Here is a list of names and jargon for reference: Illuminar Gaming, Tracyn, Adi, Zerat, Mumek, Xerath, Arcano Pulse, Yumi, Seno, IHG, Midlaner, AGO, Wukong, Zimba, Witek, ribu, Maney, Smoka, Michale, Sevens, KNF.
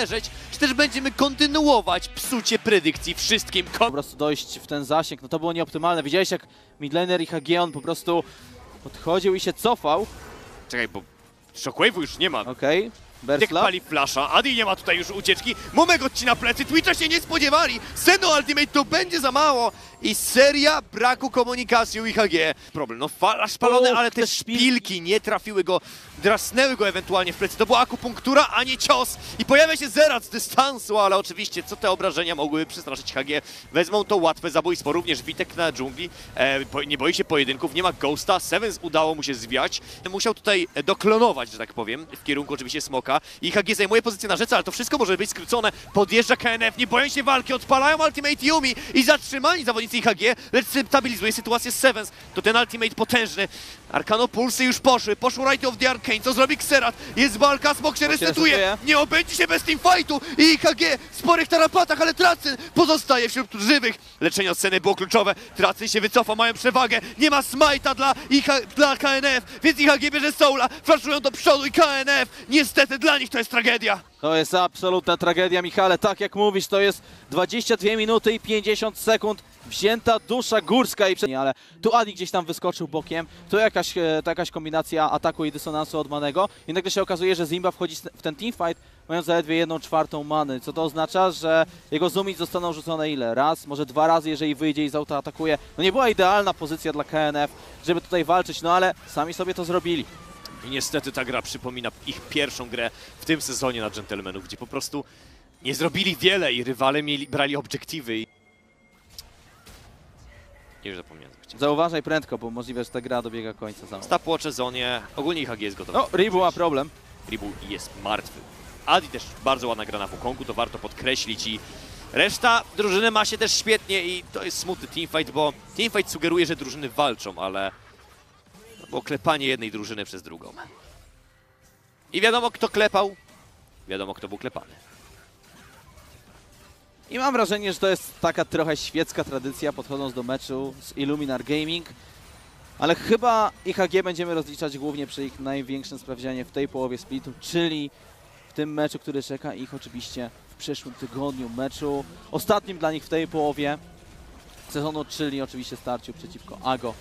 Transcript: szerzyć, czy też będziemy kontynuować psucie predykcji wszystkim. Po prostu dojść w ten zasięg, no to było nieoptymalne. Widziałeś, jak Midlaner i HG on po prostu podchodził i się cofał. Czekaj, bo Shockwave'u już nie ma. Okej. Witek pali flasha, Adi nie ma tutaj już ucieczki, Mumek odcina plecy, Twitcha się nie spodziewali, Seno Ultimate to będzie za mało i seria braku komunikacji u IHG. Problem, no flash palony, ale te szpilki nie trafiły go, drasnęły go ewentualnie w plecy, to była akupunktura, a nie cios i pojawia się Zerat z dystansu, ale oczywiście co te obrażenia mogłyby przestraszyć HG, wezmą to łatwe zabójstwo, również Witek na dżungli, nie boi się pojedynków, nie ma Ghosta, Sevens udało mu się zwiać, musiał tutaj doklonować, że tak powiem, w kierunku oczywiście Smoka. IHG zajmuje pozycję na rzece, ale to wszystko może być skrócone. Podjeżdża KNF, nie boją się walki, odpalają Ultimate Yumi i zatrzymani zawodnicy IHG, lecz stabilizuje sytuację Sevens. To ten Ultimate potężny. Arcano Pulse już poszły, poszło Right of the Arcane, co zrobi Xerath? Jest walka, Smok się resetuje, nie obędzie się bez teamfightu i IHG w sporych tarapatach, ale Tracyn pozostaje wśród żywych. Leczenie od Seny było kluczowe, Tracyn się wycofa, mają przewagę, nie ma smajta dla KNF, więc IHG bierze Soula, flaszują do przodu i KNF, niestety dla nich to jest tragedia. To jest absolutna tragedia, Michale. Tak jak mówisz, to jest 22 minuty i 50 sekund. Wzięta dusza górska i... Ale tu Adi gdzieś tam wyskoczył bokiem. Tu jakaś kombinacja ataku i dysonansu od Manego. I nagle się okazuje, że Zimba wchodzi w ten teamfight, mając zaledwie 1/4 many. Co to oznacza, że jego zoomić zostaną rzucone ile? Raz, może dwa razy, jeżeli wyjdzie i z auta atakuje. No nie była idealna pozycja dla KNF, żeby tutaj walczyć, no ale sami sobie to zrobili. I niestety ta gra przypomina ich pierwszą grę w tym sezonie na Gentlemanów, gdzie po prostu nie zrobili wiele i rywale brali obiektywy i... Już zapomniałem. Zauważaj prędko, bo możliwe, że ta gra dobiega końca sama. Stopwatche zonie, ogólnie IHG jest gotowy. No, Ribu ma problem. Ribu jest martwy. Adi też bardzo ładna gra na Wukongu, to warto podkreślić i... Reszta drużyny ma się też świetnie i to jest smutny teamfight, bo teamfight sugeruje, że drużyny walczą, ale... Bo klepanie jednej drużyny przez drugą. I wiadomo, kto klepał, wiadomo, kto był klepany. I mam wrażenie, że to jest taka trochę świecka tradycja, podchodząc do meczu z Illuminar Gaming. Ale chyba IHG będziemy rozliczać głównie przy ich największym sprawdzianie w tej połowie splitu, czyli w tym meczu, który czeka ich oczywiście w przyszłym tygodniu. Meczu ostatnim dla nich w tej połowie sezonu, czyli oczywiście starciu przeciwko AGO.